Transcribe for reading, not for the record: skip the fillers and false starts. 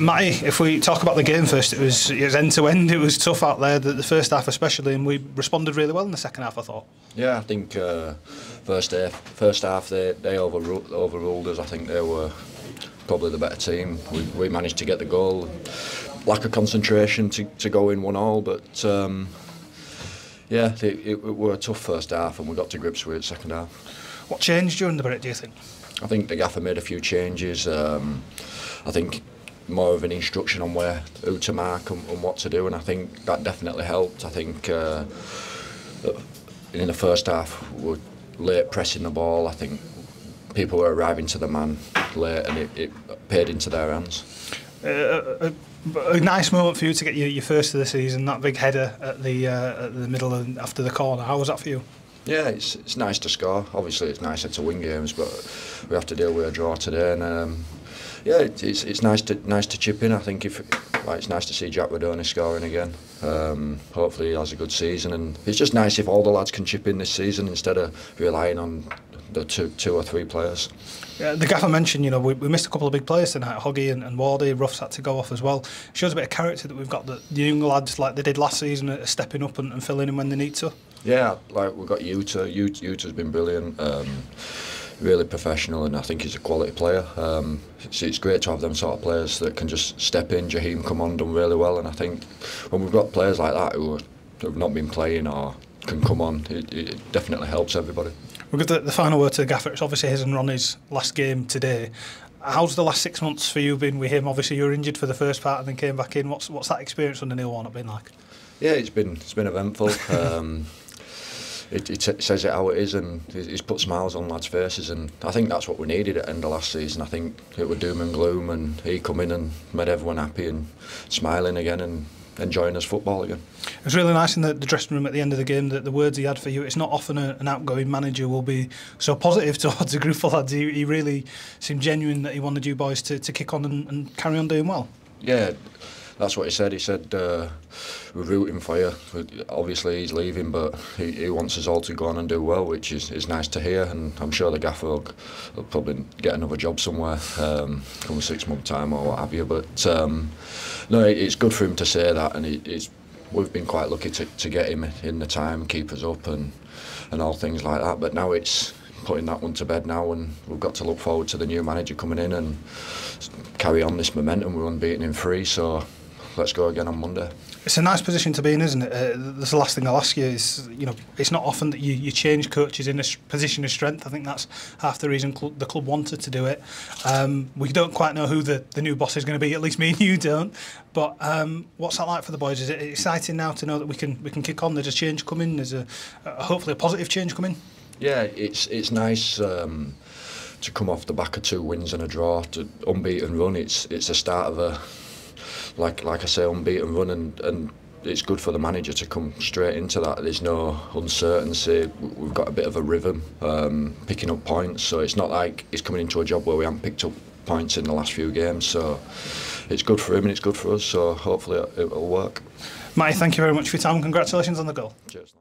Matty, if we talk about the game first, it was end to end. It was tough out there, the first half especially, and we responded really well in the second half, I thought. Yeah, I think first half they overruled us. I think they were probably the better team. We managed to get the goal. Lack of concentration to go in 1-1, but yeah, it were a tough first half, and we got to grips with it second half. What changed during the break, do you think? I think the gaffer made a few changes. I think more of an instruction on who to mark and what to do, and I think that definitely helped. I think in the first half we were late pressing the ball. I think people were arriving to the man late, and it paid into their hands. A nice moment for you to get your first of the season, that big header at the middle and after the corner. How was that for you? Yeah, it's nice to score. Obviously, it's nicer to win games, but we have to deal with a draw today. And yeah, it's nice to chip in. I think it's nice to see Jack Rodoni scoring again. Hopefully, he has a good season. And it's just nice if all the lads can chip in this season instead of relying on the two or three players. Yeah, the gaffer mentioned, you know, we missed a couple of big players tonight. Hoggy and Wardy Ruff had to go off as well. It shows a bit of character that we've got, that the young lads, like they did last season, are stepping up and filling in when they need to. Yeah, like we've got Utah. Utah's been brilliant, really professional, and I think he's a quality player. It's great to have them sort of players that can just step in. Jaheim come on, done really well, and I think when we've got players like that who have not been playing or can come on, it definitely helps everybody. We'll give the final word to the gaffer. It's obviously his and Ronnie's last game today. How's the last 6 months for you been with him? Obviously you were injured for the first part and then came back in. What's that experience under Neil Warnock been like? Yeah, it's been eventful. It says it how it is, and he's put smiles on lads' faces, and I think that's what we needed at the end of last season. I think it was doom and gloom, and he come in and made everyone happy and smiling again and enjoying his football again. It was really nice in the dressing room at the end of the game, that the words he had for you. It's not often an outgoing manager will be so positive towards a group of lads. He really seemed genuine that he wanted you boys to kick on and carry on doing well. Yeah, that's what he said. He said, we're rooting for you. Obviously he's leaving, but he wants us all to go on and do well, which is nice to hear, and I'm sure the gaffer will probably get another job somewhere come 6 month time or what have you, but no, it's good for him to say that, and we've been quite lucky to get him in the time, keep us up and all things like that, but now it's putting that one to bed now, and we've got to look forward to the new manager coming in and carry on this momentum. We're unbeaten in 3, so let's go again on Monday. It's a nice position to be in, isn't it? That's the last thing I'll ask you is, you know, it's not often that you change coaches in a position of strength. I think that's half the reason the club wanted to do it. We don't quite know who the new boss is going to be. At least me and you don't. But what's that like for the boys? Is it exciting now to know that we can kick on? There's a change coming. There's hopefully a positive change coming. Yeah, it's nice. To come off the back of 2 wins and a draw, to unbeaten run, it's the start of a like I say, unbeaten run, and it's good for the manager to come straight into that. There's no uncertainty. We've got a bit of a rhythm, picking up points, so it's not like he's coming into a job where we haven't picked up points in the last few games. So it's good for him and it's good for us. So hopefully it'll work. Matty, thank you very much for your time. Congratulations on the goal. Cheers.